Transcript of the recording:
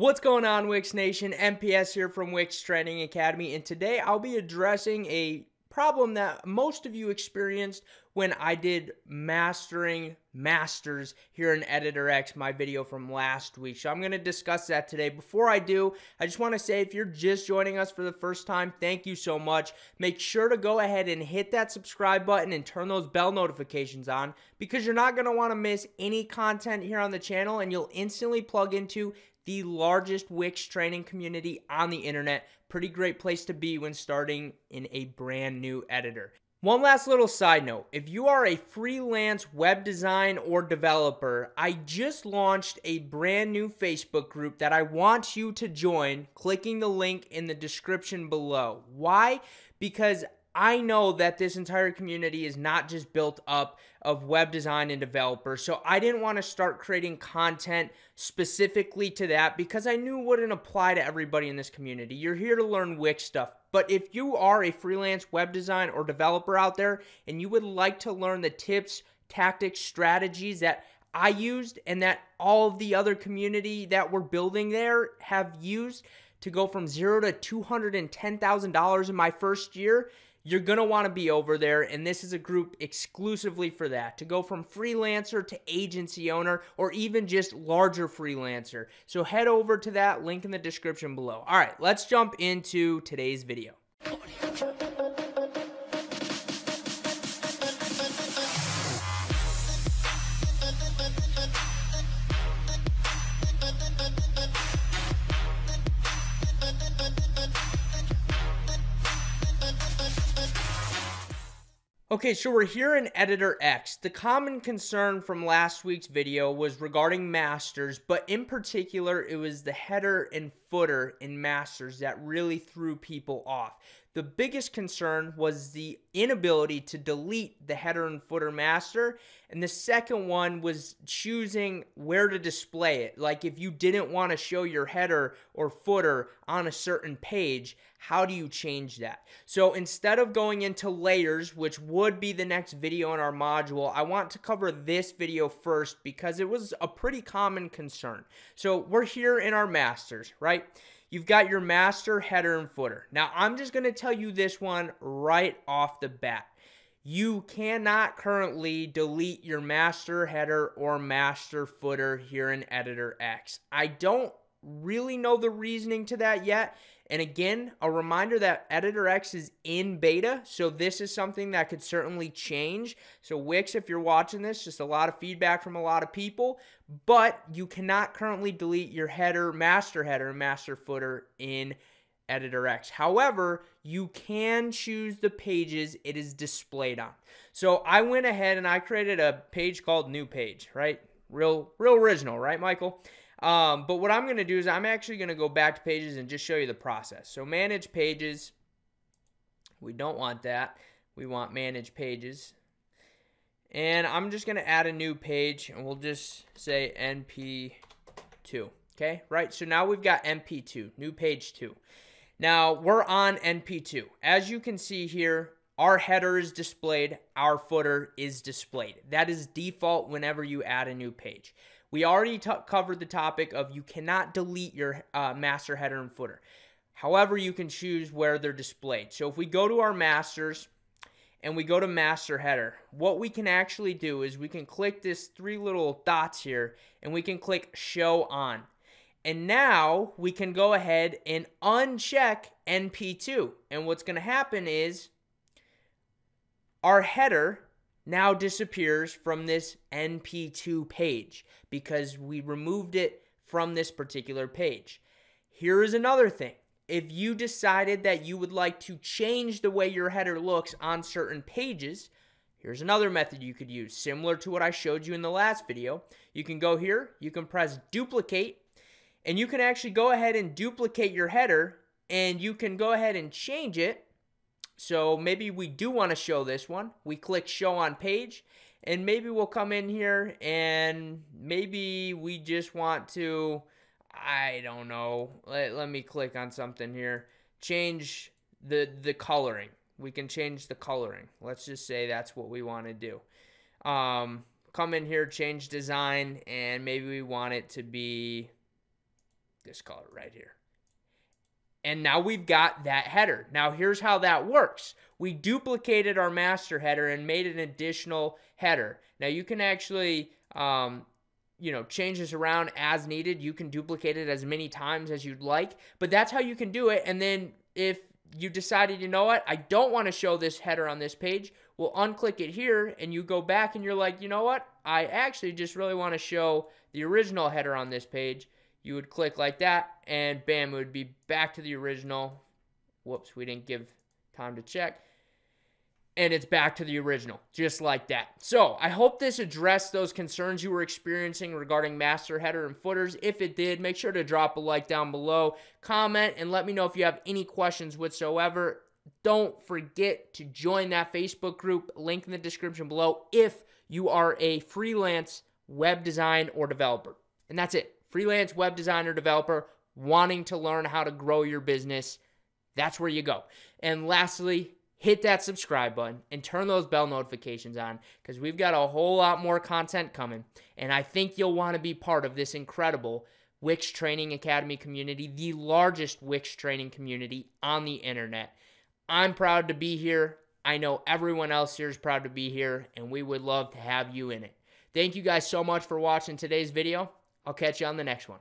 What's going on, Wix Nation? MPS here from Wix Training Academy, and today I'll be addressing a problem that most of you experienced when I did mastering masters here in Editor X, my video from last week. So I'm going to discuss that today. Before I do, I just want to say, if you're just joining us for the first time, thank you so much. Make sure to go ahead and hit that subscribe button and turn those bell notifications on, because you're not going to want to miss any content here on the channel, and you'll instantly plug into the largest Wix training community on the internet. Pretty great place to be when starting in a brand new editor. One last little side note, if you are a freelance web design or developer, I just launched a brand new Facebook group that I want you to join, clicking the link in the description below. Why? Because I know that this entire community is not just built up of web design and developers, so I didn't want to start creating content specifically to that because I knew it wouldn't apply to everybody in this community. You're here to learn Wix stuff. But if you are a freelance web design or developer out there and you would like to learn the tips, tactics, strategies that I used and that all of the other community that we're building there have used to go from zero to $210,000 in my first year, you're going to want to be over there, and this is a group exclusively for that, to go from freelancer to agency owner or even just larger freelancer. So head over to that link in the description below. All right, let's jump into today's video. Okay, so we're here in Editor X. The common concern from last week's video was regarding masters, but in particular, it was the header and footer in masters that really threw people off. The biggest concern was the inability to delete the header and footer master, and the second one was choosing where to display it. Like, if you didn't want to show your header or footer on a certain page, how do you change that? So instead of going into layers, which would be the next video in our module, I want to cover this video first because it was a pretty common concern. So we're here in our masters, right? You've got your master, header, and footer. Now, I'm just going to tell you this one right off the bat. You cannot currently delete your master, header, or master footer here in Editor X. I don't really know the reasoning to that yet. And again, a reminder that Editor X is in beta, so this is something that could certainly change. So Wix, if you're watching this, just a lot of feedback from a lot of people, but you cannot currently delete your header, master footer in Editor X. However, you can choose the pages it is displayed on. So I went ahead and I created a page called New Page, right? Real original, right, Michael? But what I'm going to do is I'm actually going to go back to pages and just show you the process. So manage pages. We don't want that. We want manage pages. And I'm just going to add a new page, and we'll just say NP2. Okay, right? So now we've got NP2, new page 2. Now we're on NP2. As you can see here, our header is displayed. Our footer is displayed. That is default whenever you add a new page. We already covered the topic of you cannot delete your master, header, and footer. However, you can choose where they're displayed. So if we go to our masters and we go to master header, what we can actually do is we can click this 3 little dots here, and we can click show on. And now we can go ahead and uncheck NP2. And what's going to happen is our header now disappears from this NP2 page because we removed it from this particular page. Here is another thing. If you decided that you would like to change the way your header looks on certain pages, here's another method you could use, similar to what I showed you in the last video. You can go here, you can press duplicate, and you can actually go ahead and duplicate your header, and you can go ahead and change it. So maybe we do want to show this one. We click show on page, and maybe we'll come in here, and maybe we just want to, I don't know, let me click on something here. Change the coloring. We can change the coloring. Let's just say that's what we want to do. Come in here, change design, and maybe we want it to be this color right here. And now we've got that header. Now here's how that works. We duplicated our master header and made an additional header. Now you can actually, you know, change this around as needed. You can duplicate it as many times as you'd like, but that's how you can do it. And then if you decided, you know what, I don't want to show this header on this page, we'll unclick it here and you go back and you're like, you know what, I actually just really want to show the original header on this page. You would click like that and bam, it would be back to the original. Whoops, we didn't give time to check. And it's back to the original, just like that. So I hope this addressed those concerns you were experiencing regarding master header and footers. If it did, make sure to drop a like down below, comment, and let me know if you have any questions whatsoever. Don't forget to join that Facebook group, link in the description below, if you are a freelance web design or developer. And that's it. Freelance web designer developer wanting to learn how to grow your business, that's where you go. And lastly, hit that subscribe button and turn those bell notifications on, because we've got a whole lot more content coming. And I think you'll want to be part of this incredible Wix Training Academy community, the largest Wix training community on the internet. I'm proud to be here. I know everyone else here is proud to be here, and we would love to have you in it. Thank you guys so much for watching today's video. I'll catch you on the next one.